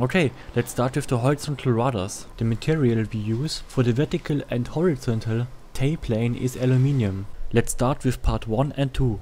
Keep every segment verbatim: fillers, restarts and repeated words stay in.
Okay, let's start with the horizontal rudders. The material we use for the vertical and horizontal T-plane is aluminium. Let's start with part one and two.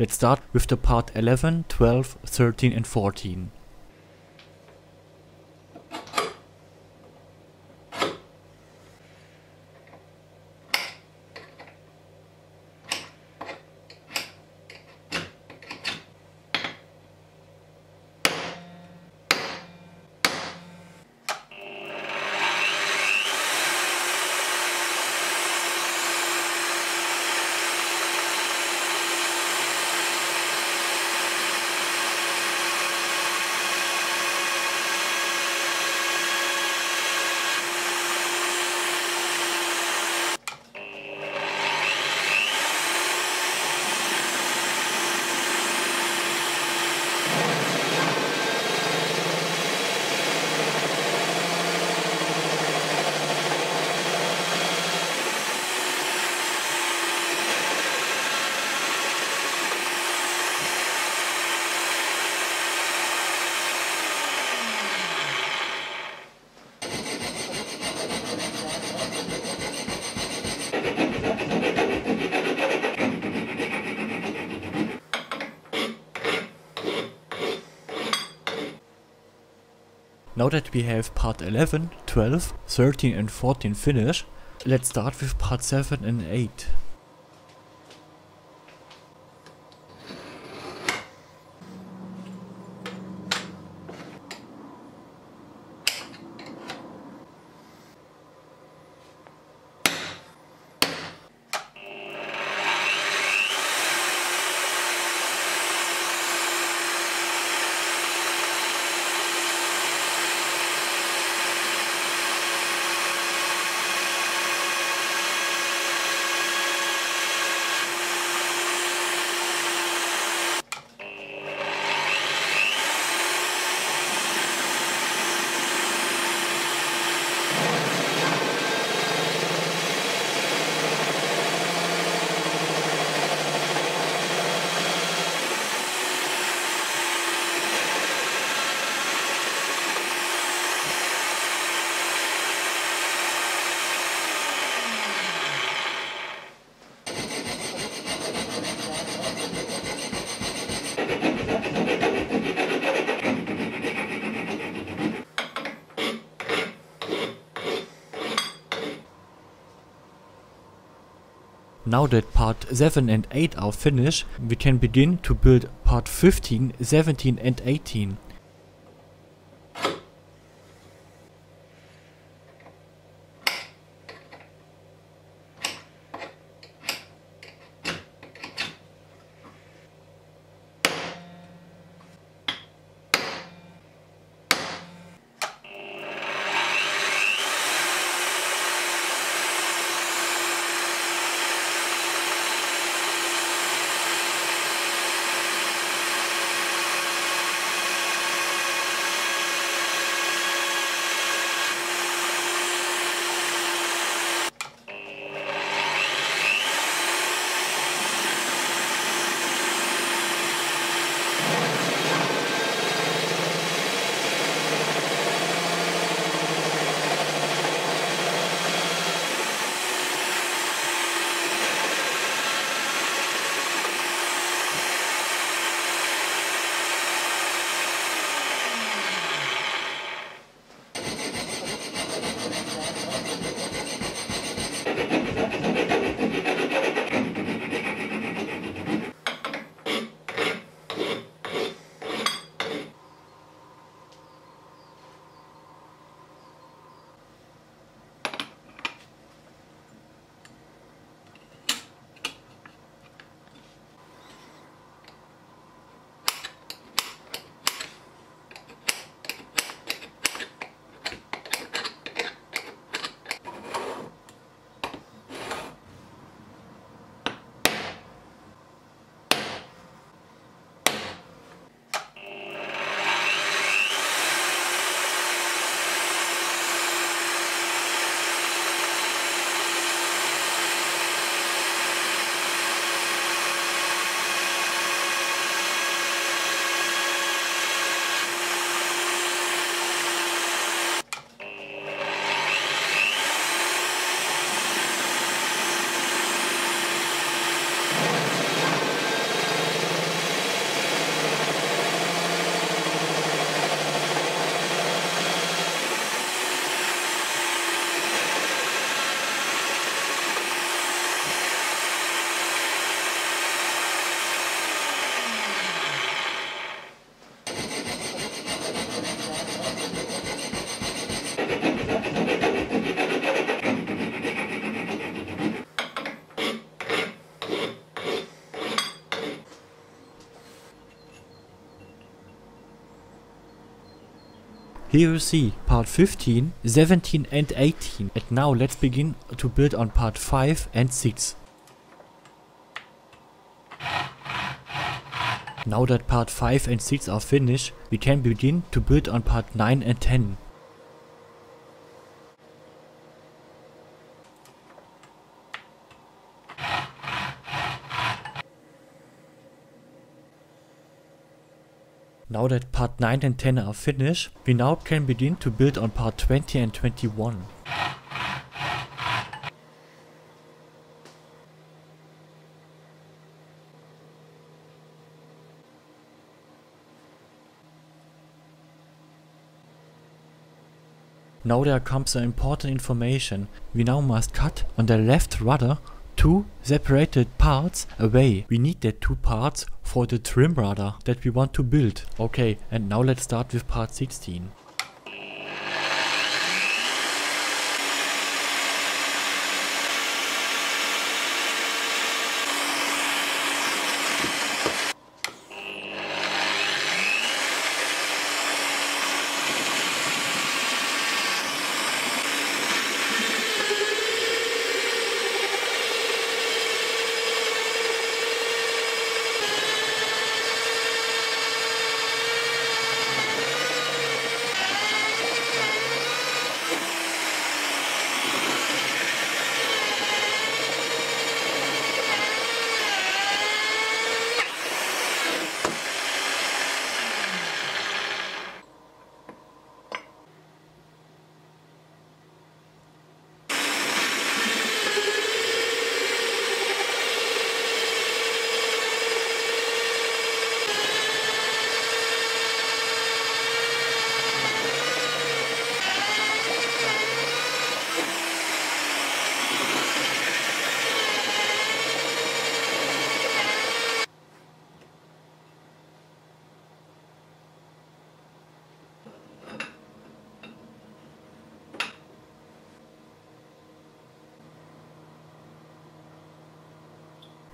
Let's start with the part eleven, twelve, thirteen and fourteen. Now that we have part eleven, twelve, thirteen and fourteen finished, let's start with part seven and eight. Now that part seven and eight are finished, we can begin to build part fifteen, seventeen and eighteen. Here you see part fifteen, seventeen and eighteen. And now let's begin to build on part five and six. Now that part five and six are finished, we can begin to build on part nine and ten. Now that part nine and ten are finished, we now can begin to build on part twenty and twenty-one. Now there comes some important information. We now must cut on the left rudder two separated parts away. We need that two parts for the trim rudder that we want to build. Okay, and now let's start with part sixteen.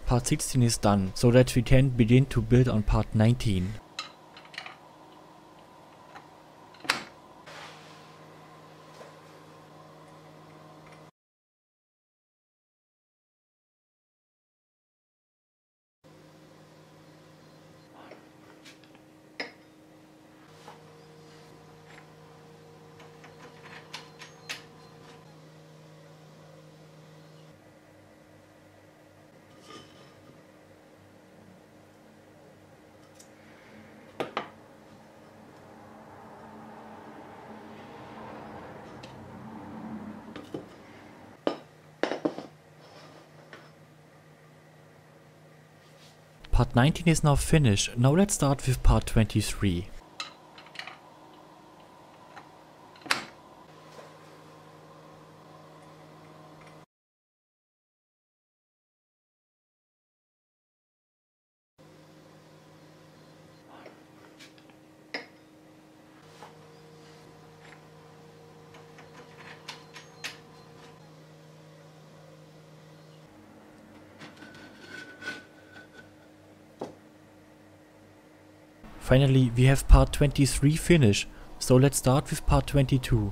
Part sixteen is done, so that we can begin to build on part nineteen. Part nineteen is now finished. Now let's start with part twenty-three. Finally, we have part twenty-three finished, so let's start with part twenty-two.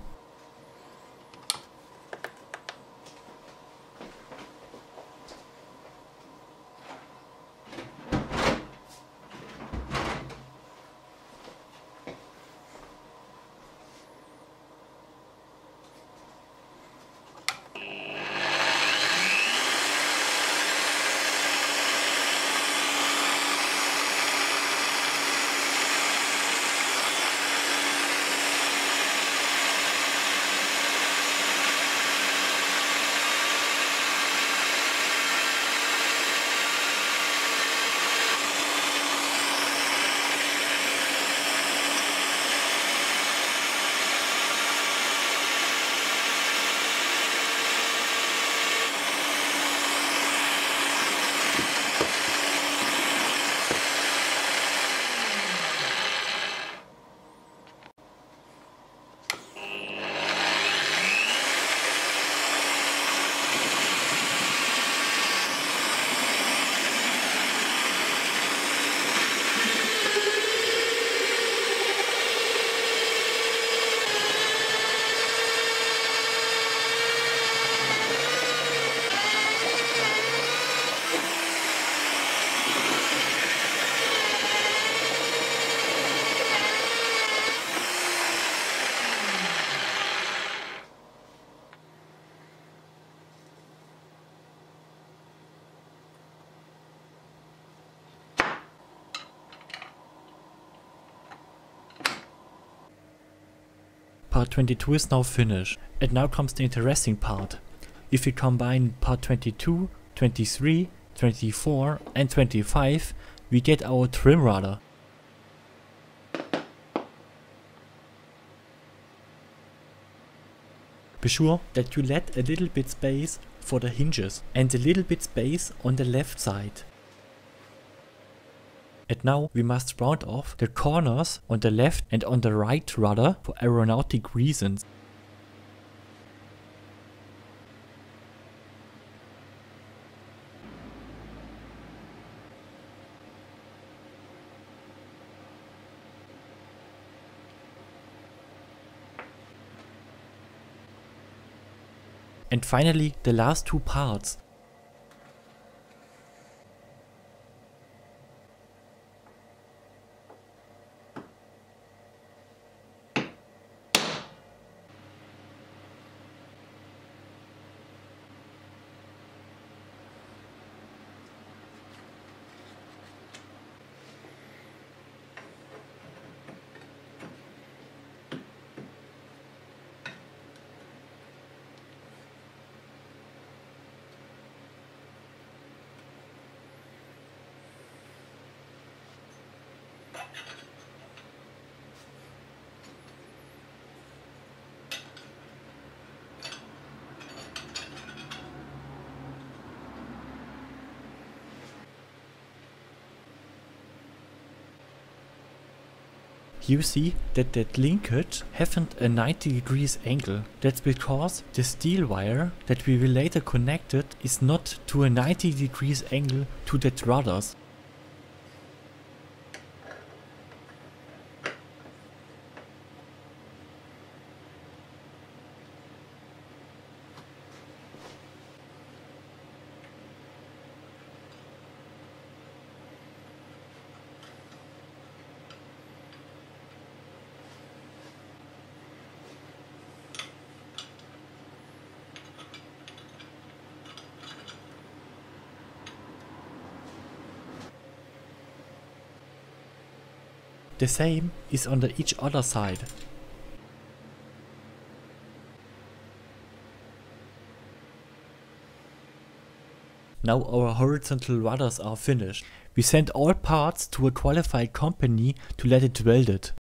part twenty-two is now finished. And now comes the interesting part. If we combine part twenty-two, twenty-three, twenty-four and twenty-five, we get our trim rudder. Be sure that you let a little bit space for the hinges and a little bit space on the left side. And now we must round off the corners on the left and on the right rudder for aeronautic reasons. And finally, the last two parts. You see that that linkage hasn't a ninety degrees angle. That's because the steel wire that we will later connect it is not to a ninety degrees angle to that rudders. The same is on the each other side. Now our horizontal rudders are finished. We send all parts to a qualified company to let it welded.